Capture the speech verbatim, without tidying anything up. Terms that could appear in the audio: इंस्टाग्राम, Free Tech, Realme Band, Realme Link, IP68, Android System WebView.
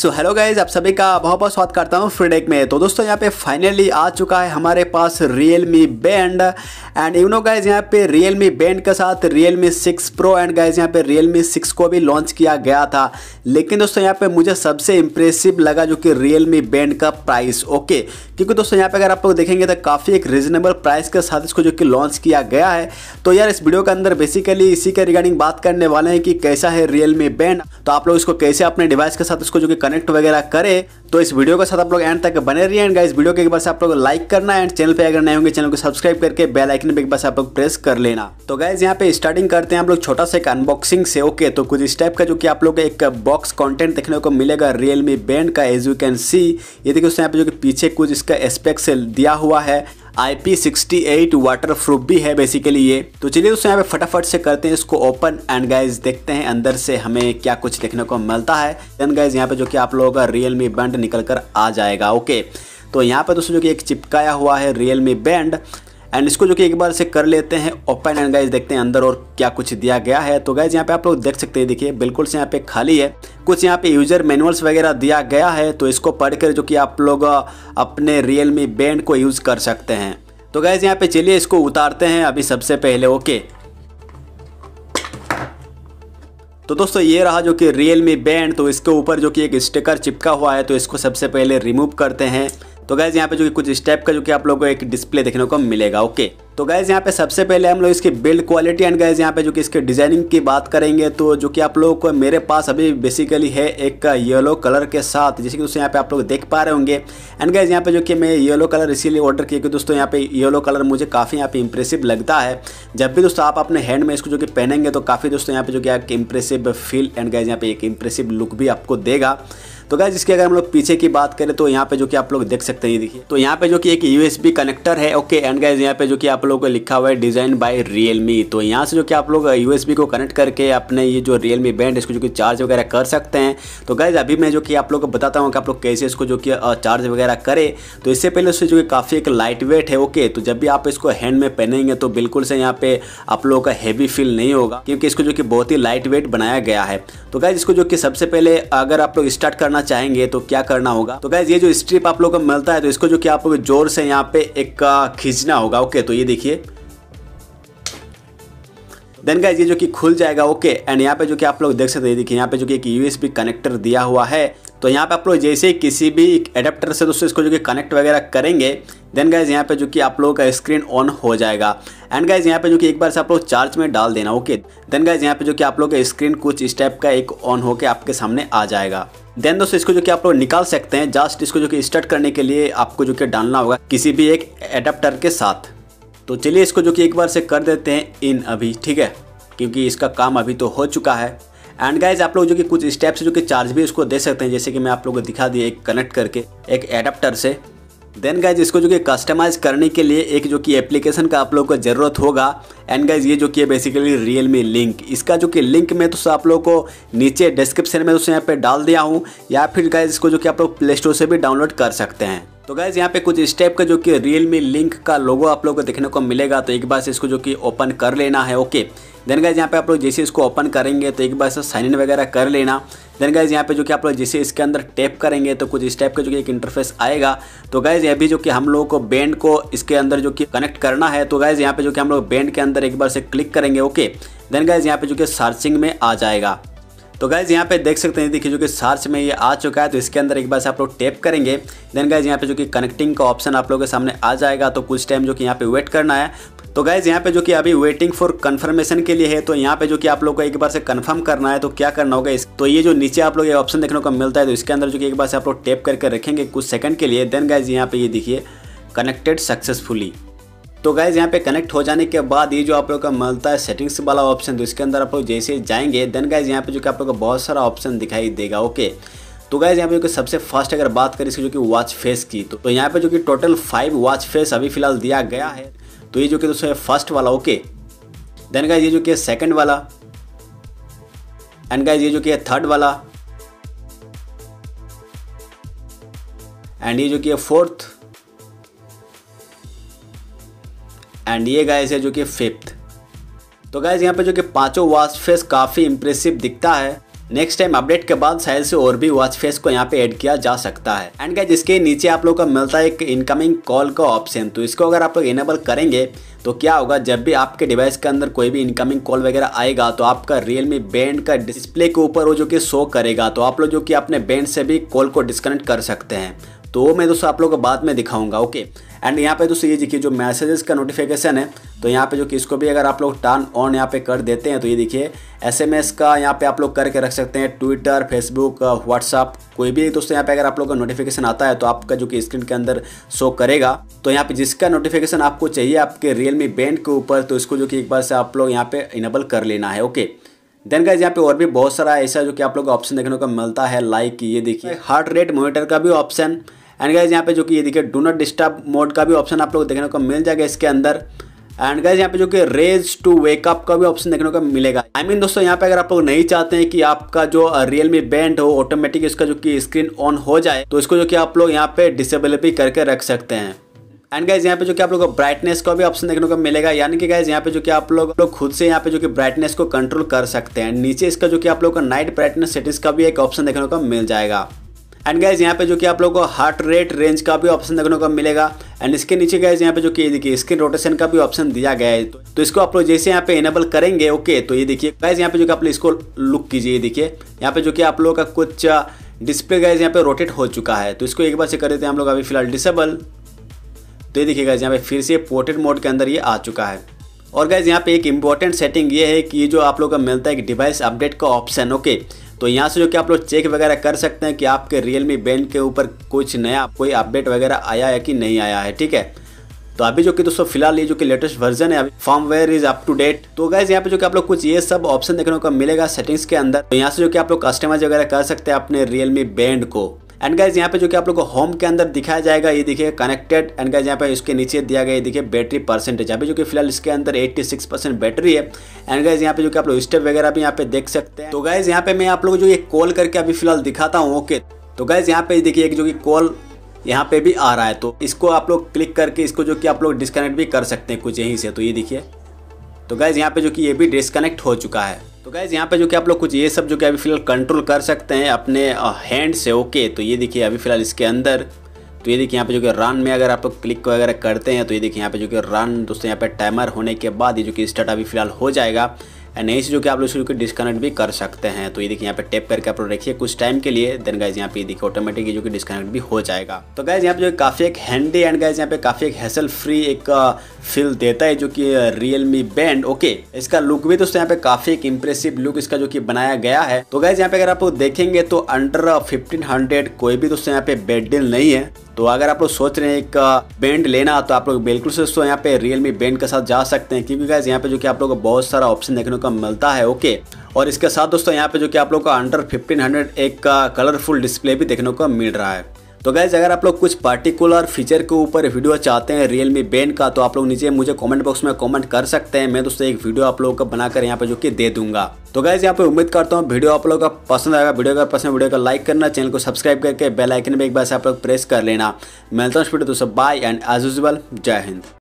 So hello guys, आप सभी का बहुत बहुत स्वागत करता हूँ फ्रीडेक में। तो दोस्तों यहाँ पे फाइनली आ चुका है हमारे पास Realme band and you know guys यहाँ पे Realme बैंड के साथ Realme six Pro and guys यहाँ पे Realme सिक्स को भी लॉन्च किया गया था। लेकिन दोस्तों यहाँ पे मुझे सबसे इम्प्रेसिव लगा जो कि Realme बैंड का प्राइस, ओके, क्योंकि दोस्तों यहाँ पे अगर आप लोग देखेंगे तो काफ़ी एक रिजनेबल प्राइस के साथ इसको जो कि लॉन्च किया गया है। तो यार इस वीडियो के अंदर बेसिकली इसी के रिगार्डिंग बात करने वाले हैं कि कैसा है Realme बैंड, तो आप लोग इसको कैसे अपने डिवाइस के साथ इसको जो कि कनेक्ट वगैरह करे। तो इस वीडियो के साथ आप लोग एंड तक बने रहिए एंड गाइस वीडियो के एक बार से आप लोग लाइक करना एंड चैनल पे अगर नए होंगे चैनल को सब्सक्राइब करके बेल आइकन पे एक बार से आप लोग प्रेस कर लेना। तो गाइस यहाँ पे स्टार्टिंग करते हैं हम लोग छोटा सा एक अनबॉक्सिंग से, ओके। तो कुछ इस टाइप का जो कि आप लोग एक बॉक्स कॉन्टेंट देखने को मिलेगा Realme बैंड का, एज यू कैन सी। ये देखिए दोस्तों यहाँ पे जो कि पीछे कुछ इसका एस्पेक्ट दिया हुआ है, I P sixty eight waterproof भी है बेसिकली ये। तो चलिए दोस्तों यहाँ पे फटाफट से करते हैं इसको ओपन एंड गाइज देखते हैं अंदर से हमें क्या कुछ देखने को मिलता है। देन गाइज यहाँ पे जो कि आप लोगों का Realme बैंड निकल कर आ जाएगा, ओके। तो यहाँ पे दोस्तों जो कि एक चिपकाया हुआ है Realme बैंड एंड इसको जो कि एक बार से कर लेते हैं ओपन एंड गाइज देखते हैं अंदर और क्या कुछ दिया गया है। तो गाइज यहाँ पे आप लोग देख सकते हैं, देखिए बिल्कुल से यहाँ पे खाली है, कुछ यहाँ पे यूज़र मैनुअल्स वगैरह दिया गया है। तो इसको पढ़कर जो कि आप लोग अपने Realme बैंड को यूज़ कर सकते हैं। तो गाइज यहाँ पे चलिए इसको उतारते हैं अभी सबसे पहले, ओके। तो दोस्तों ये रहा जो कि Realme बैंड, तो इसके ऊपर जो कि एक स्टिकर चिपका हुआ है, तो इसको सबसे पहले रिमूव करते हैं। तो गाइज यहाँ पे जो कि कुछ इस टाइप का जो कि आप लोगों को एक डिस्प्ले देखने को मिलेगा, ओके। तो गाइज यहाँ पे सबसे पहले हम लोग इसकी बिल्ड क्वालिटी एंड गाइज यहाँ पे जो कि इसके डिजाइनिंग की बात करेंगे। तो जो कि आप लोगों को मेरे पास अभी बेसिकली है एक येलो कलर के साथ, जैसे कि दोस्तों यहाँ पे आप लोग देख पा रहे होंगे। एंड गाइज यहाँ पे जो कि मैं येलो कलर इसीलिए ऑर्डर किया क्योंकि दोस्तों यहाँ पे येलो कलर मुझे काफ़ी यहाँ पे इंप्रेसिव लगता है। जब भी दोस्तों आप अपने हैंड में इसको जो कि पहनेंगे तो काफ़ी दोस्तों यहाँ पे जो कि एक इंप्रेसिव फील एंड गाइज यहाँ पे एक इंप्रेसिव लुक भी आपको देगा। तो गाइज इसके अगर हम लोग पीछे की बात करें तो यहाँ पे जो कि आप लोग देख सकते हैं, देखिए तो यहाँ पे जो कि एक यूएसबी कनेक्टर है, ओके। एंड गाइज यहाँ पे जो कि आप लोगों को लिखा हुआ है डिजाइन बाय Realme। तो यहाँ से जो कि आप लोग यूएसबी को कनेक्ट करके अपने ये जो Realme बैंड इसको जो कि चार्ज वगैरह कर सकते हैं। तो गाइज अभी मैं जो कि आप लोग को बताता हूँ कि आप लोग कैसे इसको जो कि चार्ज वगैरह करें। तो इससे पहले उससे जो कि काफ़ी एक लाइट वेट है, ओके। तो जब भी आप इसको हैंड में पहनेंगे तो बिल्कुल से यहाँ पे आप लोगों का हैवी फील नहीं होगा क्योंकि इसको जो कि बहुत ही लाइट वेट बनाया गया है। तो गाइज इसको जो कि सबसे पहले अगर आप लोग स्टार्ट करना चाहेंगे तो क्या करना होगा। तो गाइज ये जो स्ट्रिप आप लोगों को मिलता है तो इसको जो कि आप लोग जोर से यहाँ पे एक खींचना होगा, ओके। तो ये देखिए देन गाइज ये जो कि खुल जाएगा, ओके। एंड यहाँ पे जो कि आप लोग देख सकते हैं, देखिए यहाँ पे जो कि एक यूएसबी कनेक्टर दिया हुआ है। तो यहाँ पे आप लोग जैसे ही किसी भी एडेप्टर से दोस्तों इसको जो कि कनेक्ट वगैरह करेंगे देन गाइज यहाँ पे जो कि आप लोगों का स्क्रीन ऑन हो जाएगा। एंड गाइज यहाँ पे जो कि एक बार से आप लोग चार्ज में डाल देना, ओके। देन गाइज यहाँ पे जो कि आप लोग का स्क्रीन कुछ इस टाइप का एक ऑन होकर आपके सामने आ जाएगा। देन दोस्तों इसको जो कि आप लोग निकाल सकते हैं। जस्ट इसको जो कि स्टार्ट करने के लिए आपको जो कि डालना होगा किसी भी एक एडेप्टर के साथ। तो चलिए इसको जो कि एक बार से कर देते हैं इन अभी, ठीक है, क्योंकि इसका काम अभी तो हो चुका है। एंड गाइज आप लोग जो कि कुछ स्टेप से जो कि चार्ज भी इसको दे सकते हैं, जैसे कि मैं आप लोगों को दिखा दिया एक कनेक्ट करके एक एडाप्टर से। देन गाइज इसको जो कि कस्टमाइज़ करने के लिए एक जो कि एप्लीकेशन का आप लोगों को ज़रूरत होगा। एंड गाइज ये जो कि है बेसिकली Realme लिंक, इसका जो कि लिंक मैं तो आप लोगों को नीचे डिस्क्रिप्शन में दोस्तों यहाँ पे डाल दिया हूँ, या फिर गाइज इसको जो कि आप लोग प्ले स्टोर से भी डाउनलोड कर सकते हैं। तो गाइज यहाँ पे कुछ इस टाइप का जो कि Realme लिंक का लोगो आप लोगों को देखने को मिलेगा। तो एक बार से इसको जो कि ओपन कर लेना है, ओके। देन गाइज यहाँ पे आप लोग जैसे इसको ओपन करेंगे तो एक बार से साइन इन वगैरह कर लेना। देन गाइज यहाँ पे जो कि आप लोग जैसे इसके अंदर टैप करेंगे तो कुछ इस टाइप का जो कि एक इंटरफेस आएगा। तो गाइज ये भी जो कि हम लोगों को बैंड को इसके अंदर जो कि कनेक्ट करना है। तो गाइज यहाँ पे जो कि हम लोग बैंड के अंदर एक बार से क्लिक करेंगे, ओके। देन गाइज यहाँ पे जो कि सर्चिंग में आ जाएगा। तो गाइज यहाँ पे देख सकते हैं, देखिए जो कि सर्च में ये आ चुका है। तो इसके अंदर एक बार से आप लोग टैप करेंगे। देन गाइज यहाँ पे जो कि कनेक्टिंग का ऑप्शन आप लोगों के सामने आ जाएगा। तो कुछ टाइम जो कि यहाँ पे वेट करना है। तो गाइज यहाँ पे जो कि अभी वेटिंग फॉर कंफर्मेशन के लिए है। तो यहाँ पे जो कि आप लोग को एक बार से कंफर्म करना है। तो क्या करना होगा इस, तो ये जो नीचे आप लोग ये ऑप्शन देखने को मिलता है तो इसके अंदर जो कि एक बार से आप लोग टैप करके रखेंगे कुछ सेकंड के लिए। देन गाइज यहाँ पे ये देखिए कनेक्टेड सक्सेसफुली। तो गाइज यहाँ पे कनेक्ट हो जाने के बाद ये जो आप लोग का मिलता है सेटिंग्स वाला ऑप्शन, तो इसके अंदर आप लोग जैसे जाएंगे देन गाइज यहाँ पे जो कि आप लोग का बहुत सारा ऑप्शन दिखाई देगा, ओके। तो गाइज यहाँ पे जो कि सबसे फर्स्ट अगर बात करें इसकी जो कि वॉच फेस की, तो, तो यहाँ पे जो कि टोटल फाइव वॉच फेस अभी फिलहाल दिया गया है। तो ये जो कि दोस्तों फर्स्ट वाला, ओके। देन गाइज ये जो कि सेकेंड वाला एंड गाइज ये जो कि थर्ड वाला एंड ये जो कि फोर्थ एंड ये गाइज है जो कि फिफ्थ। तो गाइज यहाँ पे जो कि पांचों वॉच फेस काफ़ी इंप्रेसिव दिखता है। नेक्स्ट टाइम अपडेट के बाद शायद से और भी वॉच फेस को यहाँ पे ऐड किया जा सकता है। एंड गाइस इसके नीचे आप लोग का मिलता है एक इनकमिंग कॉल का ऑप्शन, तो इसको अगर आप लोग इनेबल करेंगे तो क्या होगा, जब भी आपके डिवाइस के अंदर कोई भी इनकमिंग कॉल वगैरह आएगा तो आपका Realme बैंड का डिस्प्ले के ऊपर वो जो कि शो करेगा, तो आप लोग जो कि अपने बैंड से भी कॉल को डिस्कनेक्ट कर सकते हैं। तो वो मैं दोस्तों आप लोगों को बाद में दिखाऊंगा, ओके। एंड यहाँ पे दोस्तों ये देखिए जो मैसेजेस का नोटिफिकेशन है, तो यहाँ पे जो कि इसको भी अगर आप लोग टर्न ऑन यहाँ पे कर देते हैं तो ये देखिए एसएमएस का यहाँ पे आप लोग करके रख सकते हैं, ट्विटर, फेसबुक, व्हाट्सअप, कोई भी दोस्तों यहाँ पे अगर आप लोग का नोटिफिकेशन आता है तो आपका जो कि स्क्रीन के अंदर शो करेगा। तो यहाँ पे जिसका नोटिफिकेशन आपको चाहिए आपके Realme बैंड के ऊपर, तो इसको जो कि एक बार से आप लोग यहाँ पे इनेबल कर लेना है, ओके। देन गाइस यहाँ पे और भी बहुत सारा ऐसा जो कि आप लोग का ऑप्शन देखने को मिलता है, लाइक ये देखिए हार्ट रेट मॉनिटर का भी ऑप्शन। एंड गाइस यहाँ पे जो कि ये देखिए डू नॉट डिस्टर्ब मोड का भी ऑप्शन आप लोग देखने को मिल जाएगा इसके अंदर। एंड गाइस यहाँ पे जो कि रेज टू वेकअप का भी ऑप्शन देखने को मिलेगा। आई I मीन mean दोस्तों यहाँ पे अगर आप लोग नहीं चाहते हैं कि आपका जो Realme बैंड हो ऑटोमेटिक इसका जो कि स्क्रीन ऑन हो जाए, तो इसको जो कि आप लोग यहाँ पे डिसेबल भी करके रख सकते हैं। एंड गाइस यहाँ पे जो कि आप लोग को ब्राइटनेस का भी ऑप्शन देखने को मिलेगा, यानी कि गाइस यहाँ पे जो कि आप लोग लोग खुद से यहाँ पे जो कि ब्राइटनेस को कंट्रोल कर सकते हैं। नीचे इसका जो कि आप लोग का नाइट ब्राइटनेस सेटिंग्स का भी एक ऑप्शन देखने को मिल जाएगा। एंड गाइस यहाँ पे जो कि आप लोग को हार्ट रेट रेंज का भी ऑप्शन देखने को मिलेगा। एंड इसके नीचे गाइस यहाँ पे जो कि देखिए स्क्रीन रोटेशन का भी ऑप्शन दिया गया है, तो इसको आप लोग जैसे यहाँ पे इनेबल करेंगे, ओके। तो ये देखिए गाइस यहाँ पे जो कि आप लोग इसको लुक कीजिए, देखिए यहाँ पे जो कि आप लोग का कुछ डिस्प्ले गाइस यहाँ पे रोटेट हो चुका है, तो इसको एक बार से कर देते हैं हम लोग अभी फिलहाल डिसेबल। तो ये देखिए गाइस यहाँ पे फिर से पोर्ट्रेट मोड के अंदर ये आ चुका है। और गाइस यहाँ पे एक इम्पॉर्टेंट सेटिंग ये है कि ये जो आप लोग का मिलता है एक डिवाइस अपडेट का ऑप्शन, ओके। तो यहाँ से जो कि आप लोग चेक वगैरह कर सकते हैं कि आपके Realme बैंड के ऊपर कुछ नया कोई अपडेट वगैरह आया है कि नहीं आया है, ठीक है। तो अभी जो कि दोस्तों फिलहाल ये जो कि लेटेस्ट वर्जन है, अभी firmware is up to date. तो गाइस यहाँ पे जो कि आप लोग कुछ ये सब ऑप्शन देखने को मिलेगा सेटिंग्स के अंदर। तो यहाँ से जो कि आप लोग कस्टमाइज वगैरह कर सकते हैं अपने Realme बैंड को। एंड गाइस यहाँ पे जो कि आप लोग को होम के अंदर दिखाया जाएगा, ये देखिए कनेक्टेड। एंड गाइस यहाँ पे इसके नीचे दिया गया ये देखिए बैटरी परसेंटेज, अभी जो कि फिलहाल इसके अंदर छियासी परसेंट बैटरी है। एंड गाइस यहाँ पे जो कि आप लोग स्टेप वगैरह भी यहाँ पे देख सकते हैं। तो गाइस यहाँ पे मैं आप लोग को जो ये कॉल करके अभी फिलहाल दिखाता हूँ, ओके। तो गाइस यहाँ पे देखिए एक जो कि कॉल यहाँ पे भी आ रहा है, तो इसको आप लोग क्लिक करके इसको जो कि आप लोग डिस्कनेक्ट भी कर सकते हैं कुछ यहीं से। तो ये देखिए तो गाइस यहाँ पे जो कि ये भी डिस्कनेक्ट हो चुका है। तो गाइस यहाँ पे जो कि आप लोग कुछ ये सब जो कि अभी फिलहाल कंट्रोल कर सकते हैं अपने हैंड से, ओके। तो ये देखिए अभी फिलहाल इसके अंदर, तो ये देखिए यहाँ पे जो कि रन में अगर आप लोग क्लिक वगैरह करते हैं तो ये देखिए यहाँ पे जो कि रन दोस्तों यहाँ पे टाइमर होने के बाद ये जो कि स्टार्ट अभी फिलहाल हो जाएगा। एंड यहीं से जो कि आप लोग इसको डिस्कनेक्ट भी कर सकते हैं। तो ये देखिए यहाँ पे टैप करके आप लोग रखिए कुछ टाइम के लिए, देन गाइस यहाँ पे देखिए ऑटोमेटिक जो कि डिस्कनेक्ट भी हो जाएगा। तो गाइस यहाँ पे जो काफ़ी एक हैंडी एंड गाइस यहाँ पे काफ़ी एक हैसल फ्री एक फील देता है जो कि Realme बैंड, ओके। इसका लुक भी दोस्तों यहाँ पे काफ़ी एक इंप्रेसिव लुक इसका जो कि बनाया गया है। तो गाइस यहाँ पे अगर आप लोग देखेंगे तो अंडर फिफ्टीन हंड्रेड कोई भी दोस्तों यहाँ पे बैड डील नहीं है। तो अगर आप लोग सोच रहे हैं एक बैंड लेना तो आप लोग बिल्कुल से तो यहाँ पे Realme बैंड के साथ जा सकते हैं, क्योंकि गाइस यहाँ पे जो कि आप लोग को बहुत सारा ऑप्शन देखने को मिलता है, ओके। और इसके साथ दोस्तों यहाँ पे जो कि आप लोग को अंडर फिफ्टीन हंड्रेड एक का कलरफुल डिस्प्ले भी देखने को मिल रहा है। तो गाइस अगर आप लोग कुछ पार्टिकुलर फीचर के ऊपर वीडियो चाहते हैं Realme बैंड का, तो आप लोग नीचे मुझे कमेंट बॉक्स में कमेंट कर सकते हैं। मैं दोस्तों एक वीडियो आप लोगों का बनाकर यहाँ पे जो कि दे दूंगा। तो गाइस यहाँ पे उम्मीद करता हूँ वीडियो आप लोगों का पसंद आएगा। वीडियो अगर पसंद वीडियो को लाइक करना, चैनल को सब्सक्राइब करके बेल आइकन में एक बार से आप लोग प्रेस कर लेना। मिलता हूँ इस वीडियो दोस्तों, बाय एंड एज यूजुअल जय हिंद।